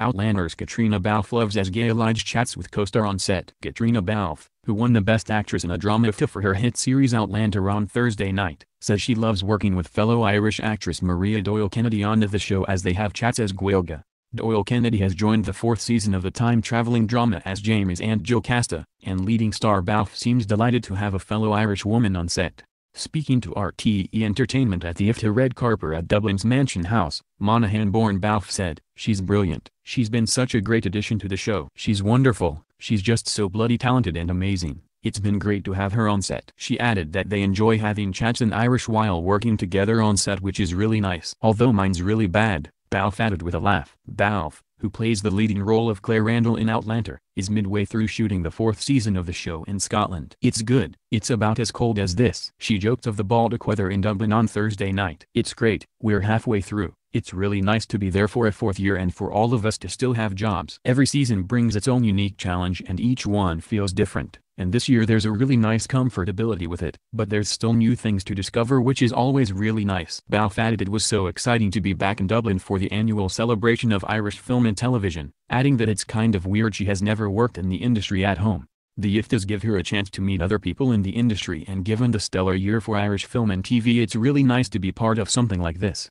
Outlander's Caitriona Balfe loves as Gaeilge chats with co-star on set. Caitriona Balfe, who won the Best Actress in a Drama IFTA for her hit series Outlander on Thursday night, says she loves working with fellow Irish actress Maria Doyle Kennedy on the show as they have chats as Gaeilge. Doyle Kennedy has joined the fourth season of the time-traveling drama as Jamie's Aunt Jocasta, and leading star Balfe seems delighted to have a fellow Irish woman on set. Speaking to RTE Entertainment at the IFTA red carpet at Dublin's Mansion House, Monaghan-born Balfe said, "She's brilliant. She's been such a great addition to the show. She's wonderful. She's just so bloody talented and amazing. It's been great to have her on set." She added that they enjoy having chats in Irish while working together on set, which is really nice. "Although mine's really bad," Balfe added with a laugh. Balfe, who plays the leading role of Claire Randall in Outlander, is midway through shooting the fourth season of the show in Scotland. "It's good. It's about as cold as this." She joked of the Baltic weather in Dublin on Thursday night. "It's great. We're halfway through. It's really nice to be there for a fourth year and for all of us to still have jobs. Every season brings its own unique challenge and each one feels different. And this year there's a really nice comfortability with it, but there's still new things to discover, which is always really nice." Balfe added it was so exciting to be back in Dublin for the annual celebration of Irish film and television, adding that it's kind of weird she has never worked in the industry at home. "The IFTAs give her a chance to meet other people in the industry, and given the stellar year for Irish film and TV, it's really nice to be part of something like this."